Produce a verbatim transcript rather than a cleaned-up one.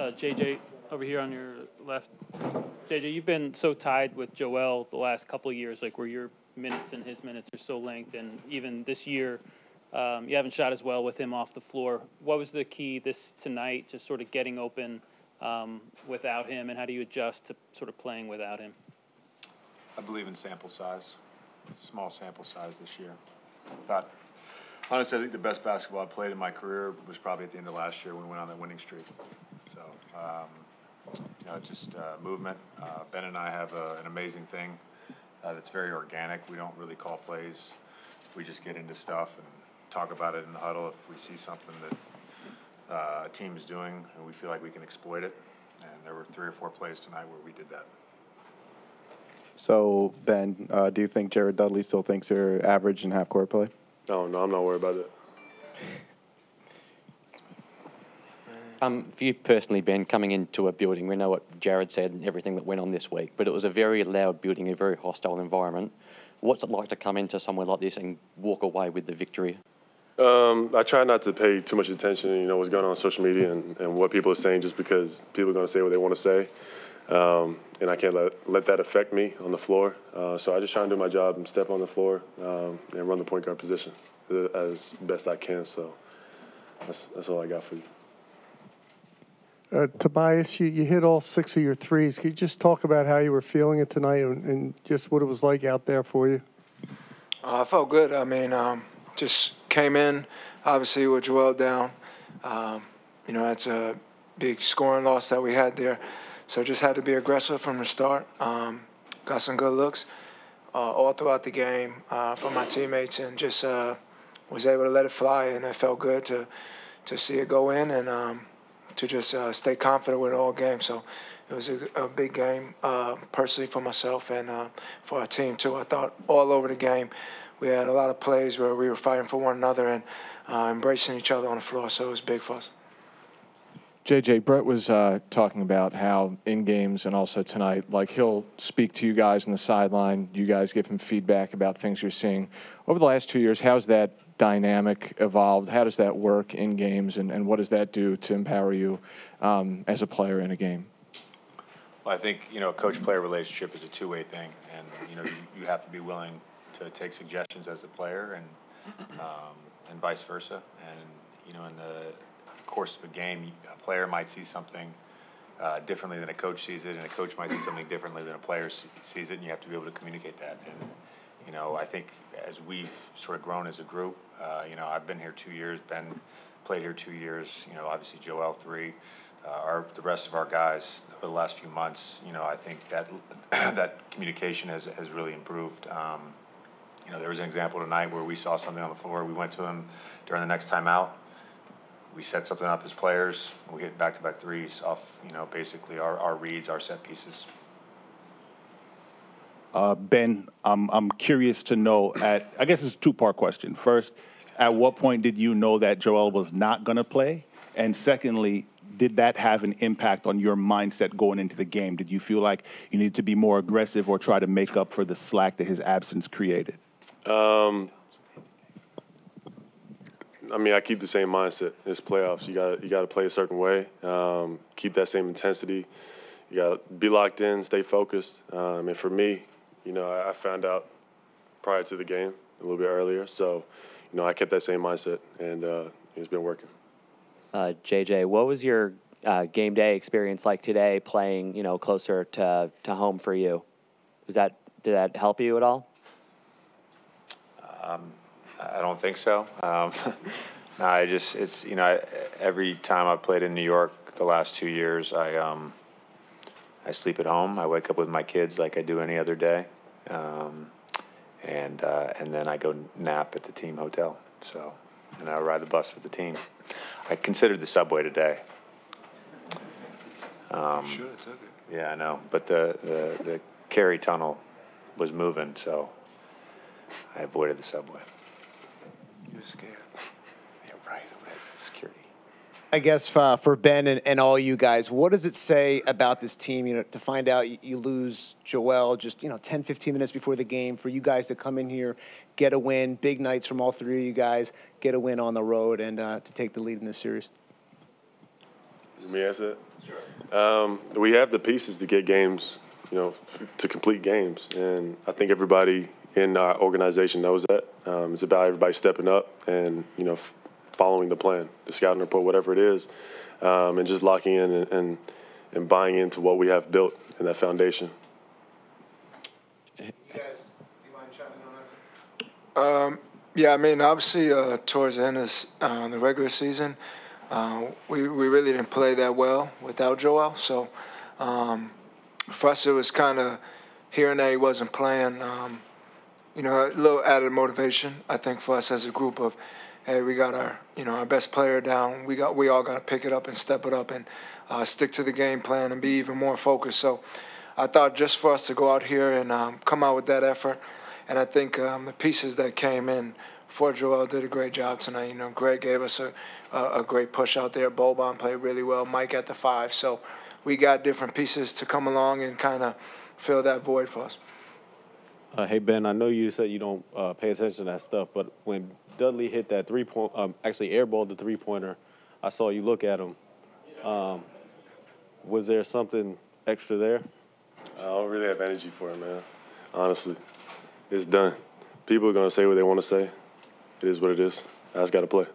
uh, J J over here on your left. J J, you've been so tied with Joel the last couple of years, like where your minutes and his minutes are so linked, and even this year um, you haven't shot as well with him off the floor. What was the key this tonight to sort of getting open um, without him, and how do you adjust to sort of playing without him? I believe in sample size, small sample size this year. I thought, honestly, I think the best basketball I played in my career was probably at the end of last year when we went on that winning streak. So, um, you know, just uh, movement. Uh, Ben and I have a, an amazing thing uh, that's very organic. We don't really call plays. We just get into stuff and talk about it in the huddle if we see something that uh, a team is doing and we feel like we can exploit it. And there were three or four plays tonight where we did that. So, Ben, uh, do you think Jared Dudley still thinks you're average in half-court play? No, no, I'm not worried about it. Um, for you personally, Ben, coming into a building, we know what Jared said and everything that went on this week, but it was a very loud building, a very hostile environment. What's it like to come into somewhere like this and walk away with the victory? Um, I try not to pay too much attention to you know, what's going on on social media and, and what people are saying, just because people are going to say what they want to say. Um, and I can't let, let that affect me on the floor. Uh, so I just try and do my job and step on the floor um, and run the point guard position as best I can. So that's, that's all I got for you. Uh, Tobias, you, you hit all six of your threes. Can you just talk about how you were feeling it tonight and, and just what it was like out there for you? Uh, I felt good. I mean, um, just came in, obviously, with Joel down. Um, you know, that's a big scoring loss that we had there. So just had to be aggressive from the start. Um, got some good looks uh, all throughout the game uh, from my teammates, and just uh, was able to let it fly, and it felt good to to see it go in and um, to just uh, stay confident with it all game. So it was a, a big game uh, personally for myself and uh, for our team too. I thought all over the game we had a lot of plays where we were fighting for one another and uh, embracing each other on the floor. So it was big for us. J J, Brett was uh, talking about how in games and also tonight, like he'll speak to you guys on the sideline. You guys give him feedback about things you're seeing. Over the last two years, how's that dynamic evolved? How does that work in games, and, and what does that do to empower you um, as a player in a game? Well, I think, you know, a coach-player relationship is a two-way thing, and, you know, you, you have to be willing to take suggestions as a player and, um, and vice versa. And, you know, in the course of a game, a player might see something uh, differently than a coach sees it, and a coach might see something differently than a player sees it, and you have to be able to communicate that. And, you know, I think as we've sort of grown as a group, uh, you know, I've been here two years, Ben played here two years, you know, obviously Joel three, uh, our, the rest of our guys over the last few months, you know, I think that that communication has, has really improved. Um, you know, there was an example tonight where we saw something on the floor, we went to him during the next time out. We set something up as players. We hit back-to-back threes off, you know, basically our, our reads, our set pieces. Uh, Ben, I'm, I'm curious to know, at, I guess it's a two-part question. First, at what point did you know that Joel was not going to play? And secondly, did that have an impact on your mindset going into the game? Did you feel like you needed to be more aggressive or try to make up for the slack that his absence created? Um... I mean, I keep the same mindset. It's playoffs. You got you got to play a certain way. Um, keep that same intensity. You got to be locked in, stay focused. Um, and for me, you know, I, I found out prior to the game a little bit earlier. So, you know, I kept that same mindset, and uh, it's been working. Uh, J J, what was your uh, game day experience like today, playing you know closer to to home for you? Was that did that help you at all? Um. I don't think so. Um, no, I just, it's, you know, I, every time I played in New York the last two years, I, um, I sleep at home. I wake up with my kids like I do any other day. Um, and, uh, and then I go nap at the team hotel. So, and I ride the bus with the team. I considered the subway today. Um, you should have took it. Yeah, I know. But the, the, the Cary Tunnel was moving, so I avoided the subway. You're scared. Yeah, right. Security. I guess uh, for Ben and, and all you guys, what does it say about this team, you know, to find out you, you lose Joel just, you know, ten, fifteen minutes before the game, for you guys to come in here, get a win, big nights from all three of you guys, get a win on the road and uh, to take the lead in this series? Let me ask that. Sure. Um, we have the pieces to get games, you know, to complete games, and I think everybody in our organization knows that. Um, it's about everybody stepping up and you know f- following the plan, the scouting report, whatever it is, um, and just locking in and, and and buying into what we have built in that foundation. You guys, do you mind chiming in on that? Um, yeah, I mean, obviously, uh, towards the end of uh, the regular season, uh, we we really didn't play that well without Joel. So um, for us, it was kind of hearing that he wasn't playing. Um, you know, a little added motivation, I think, for us as a group of, hey, we got our you know our best player down. We got we all got to pick it up and step it up and uh, stick to the game plan and be even more focused. So I thought just for us to go out here and um, come out with that effort, and I think um, the pieces that came in for Joel did a great job tonight. You know, Greg gave us a, a, a great push out there. Boban played really well. Mike at the five. So we got different pieces to come along and kind of fill that void for us. Uh, hey, Ben, I know you said you don't uh, pay attention to that stuff, but when Dudley hit that three-point, um, actually airballed the three-pointer, I saw you look at him. Um, was there something extra there? I don't really have energy for it, man. Honestly, it's done. People are going to say what they want to say. It is what it is. I just got to play.